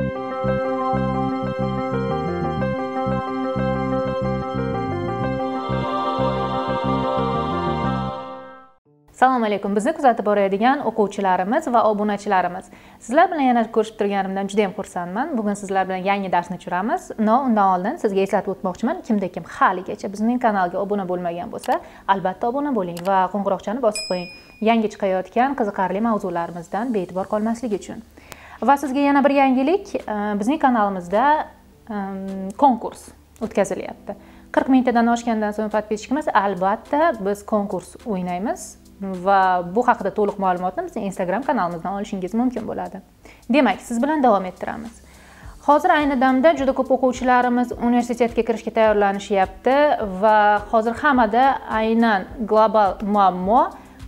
Assalomu alaykum. Bizni kuzatib borayotgan o'quvchilarimiz va obunachilarimiz. Sizlar bilan yana ko'rishib turganimdan juda ham xursandman. Bugun sizlar bilan yangi darsni tushiramiz. Undan oldin sizga eslatib o'tmoqchiman, kimda-kim haligacha bizning kanalga obuna bo'lmagan bo'lsa, albatta obuna bo'ling va qo'ng'iroqchani bosib qo'ying. Yangi chiqayotgan qiziqarli mavzularimizdan be'tibor qolmaslik uchun. Va sizga yana bir yangilik, bizning kanalimizda konkurs o'tkazilyapti. 40 mingtadan oshgandan so'ng podpishchimiz albatta biz konkurs o'ynaymiz. Va bu haqida to'liq ma'lumotni bizning Instagram kanalimizdan olishingiz mumkin bo'ladi. Demak, siz bilan davom ettiramiz. Hozir ayni damda juda ko'p o'quvchilarimiz universitetga kirishga tayyorlanishyapti va hozir hamada aynan global muammo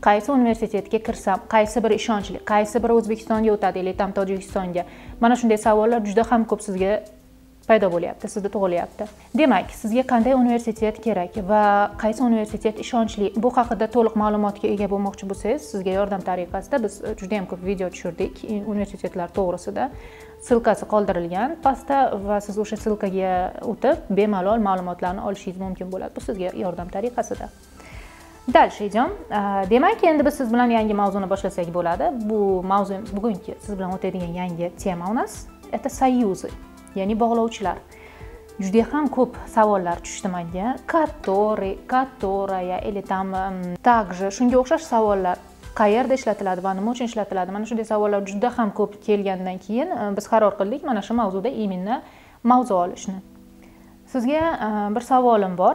qaysi universitetga kirsam, qaysi biri ishonchli, qaysi biri O'zbekistonga o'tadi yoki Tojikistonga. Mana shunday savollar juda ham ko'p sizga paydo bo'lyapti, sizda tug'ilyapti. Demak, sizga qanday universitet kerak va qaysi universitet ishonchli? Bu haqida to'liq ma'lumotga ega bo'lmoqchi bo'lsangiz, sizga yordam tariqasida biz juda ham ko'p video tushirdik universitetlar to'g'risida. Silkasi qoldirilgan pastda va siz o'sha silkaga o'tib bemalol ma'lumotlarni olishingiz mumkin bo'ladi. Bu sizga yordam tariqasida. Dalsha idam. Demak, endi biz siz bilan yangi mavzuni boshlasak bo'ladi. Bu mavzu bugungi siz bilan o'tadigan yangi tema u nas это союзы. Ya'ni bog'lovchilar. Juda ham ko'p savollar tushdi menga. Который, которая или там также shunga o'xshash savollar qayerda ishlatiladi va nima uchun ishlatiladi? Mana shunday savollar juda ham ko'p kelgandan keyin biz qaror qildik mana shu mavzuda именно mavzu olishni. Sizga bir savolim bor.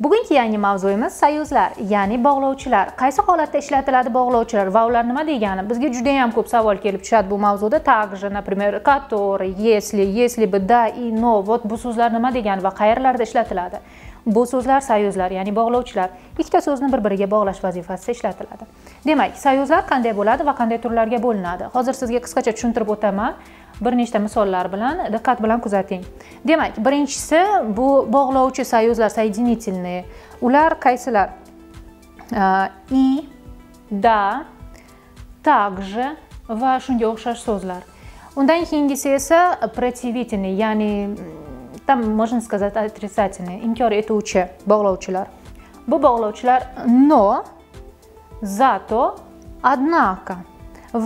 Bugungi yangi mavzuyimiz союзlar, ya'ni bog'lovchilar. Qaysi holatda ishlatiladi bog'lovchilar va ular nima degani? Bizga juda ham ko'p savol kelib tushadi bu mavzuda. Также, например, который, если бы, да и но. Вот bu so'zlar nima degani va qayerlarda ishlatiladi? Bu so'zlar союзlar, ya'ni bog'lovchilar. Ikkita so'zni bir-biriga bog'lash vazifasida ishlatiladi. Demak, союзlar qanday bo'ladi va qanday turlarga bo'linadi? Hozir sizga qisqacha tushuntirib o'taman. Bir nechta misollar bilan diqqat bilan kuzating. Demak, birinchisi bu bog'lovchi soyuzlar соединительные. Ular qaysilar? И, да, также va shunga o'xshash so'zlar. Undan keyingisi esa противительные, ya'ni там можно сказать отрицательные, inkor etuvchi bog'lovchilar. Bu bog'lovchilar но, зато, однако.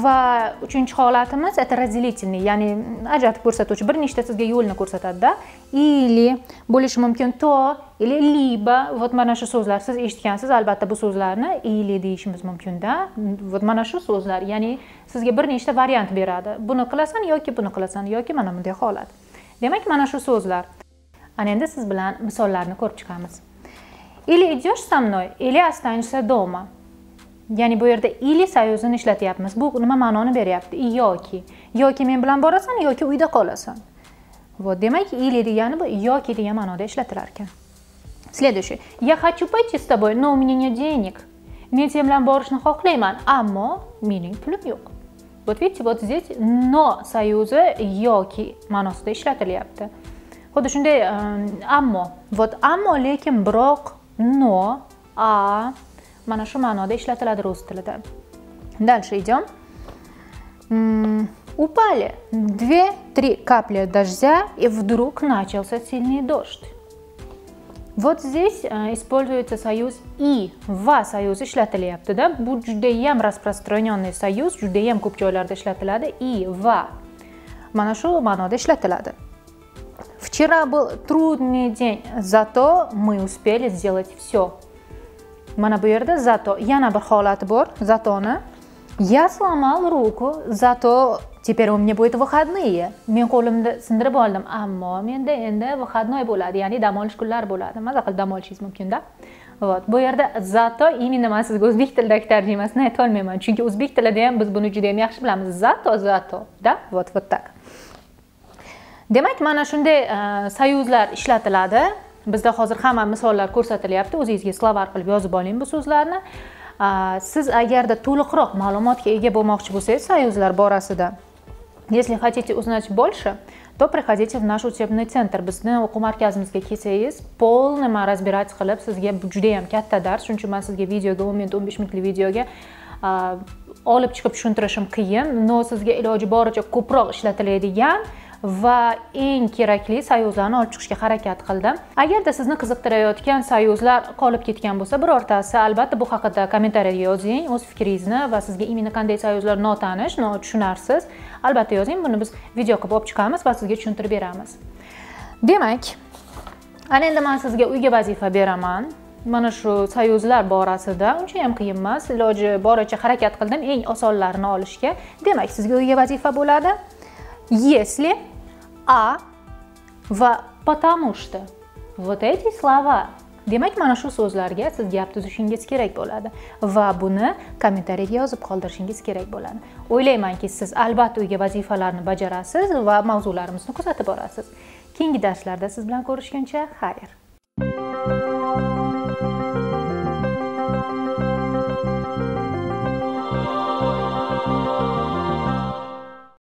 Va uchinchi holatimiz это разделительный, ya'ni ajratib ko'rsatuvchi. Bir nechta sizga yo'lni ko'rsatadi-da. Или bo'lishi mumkin то или либо. Вот mana shu so'zlar siz eshitgansiz, albatta bu so'zlarni или deyishimiz mumkin-da. Вот mana shu so'zlar, ya'ni sizga bir nechta variant beradi. Buni qilasan yoki mana bunday holat. Demak, mana shu so'zlar. Ana endi siz bilan misollarni ko'rib chiqamiz. Или идёшь со мной, или останешься дома. Ya'ni bu yerda ili soyuzini ishlatyapmiz. Bu nima ma'noni beryapti? Yoki men bilan borasan yoki uyda qolasan. Вот, demak, ili degani bu yoki degan ma'noda ishlatilar ekan. Следующий. Я хочу пойти с тобой, но у меня нет денег. Men sen bilan borishni xohlayman, ammo mening pulim yo'q. Вот видите, вот здесь но союзы yoki ma'nosida ishlatilyapti. Xuddi shunday ammo, вот ammo lekin biroq но а mana shu ma'noda ishlatiladi rus tilida. Дальше идём. Упали 2-3 капли дождя, и вдруг начался сильный дождь. Вот здесь используется союз и. Va союзы ishlatilyapti-da. Bu juda ham распространённый союз, juda ham ko'p joylarda ishlatiladi и va. Mana shu ma'noda ishlatiladi. Вчера был трудный день, зато мы успели сделать всё. Mana bu yerda zato yana bir holati bor, zatoni. Я сломал руку, зато теперь у меня будет выходные. Men qo'limni sindirib oldim, ammo menda endi выходной bo'ladi, ya'ni dam olish kunlari bo'ladi. Maza qilib dam olishingiz mumkin-da. Вот, bu yerda zato именно men sizga o'zbek tilidagi tarjimasini ayta olmayman, chunki o'zbek tilida ham biz buni juda ham yaxshi bilamiz. Zato, вот вот так. Demak, mana shunday союзlar ishlatiladi. Bizda hozir hamma misollar ko'rsatilyapti. O'zingizga slav orqali yozib oling bu so'zlarni. Siz agarda to'liqroq ma'lumotga ega bo'lmoqchi bo'lsangiz, soyuzlar borasida. Если хотите узнать больше, то приходите в наш учебный центр. Bizni o'quv markazimizga kelsangiz, полный разбирать qilib sizga juda ham katta dars, chunki men sizga videoga 10 minut, 15 minutlik videoga olib chiqib tushuntirishim qiyin, но sizga iloji boricha ko'proq ishlatiladigan va eng kerakli soyuzlarni olib chiqishga harakat qildim. Agarda sizni qiziqtirayotgan soyuzlar qolib ketgan bo'lsa, birortasi albatta bu haqida kommentariyaga yozing, o'z fikringizni va sizga именно qanday soyuzlar notanish, notushunarsiz, albatta yozing. Buni biz video qilib olib chiqamiz va sizga tushuntirib beramiz. Demak, ana endi men sizga uyga vazifa beraman. Mana shu soyuzlar borasida uncha ham qiyin emas, iloji boricha harakat qildim eng osonlarini olishga. Demak, sizga uyga vazifa bo'ladi. Если А va потому что. Вот эти слова. Demak, mana shu so'zlarga siz gap tuzishingiz kerak bo'ladi va buni kommentariyaga yozib qoldirishingiz kerak bo'ladi. O'ylaymanki, siz albatta uyga vazifalarni bajarasiz va mavzularimizni kuzatib borasiz. Keyingi darslarda siz bilan ko'rishguncha, xayr.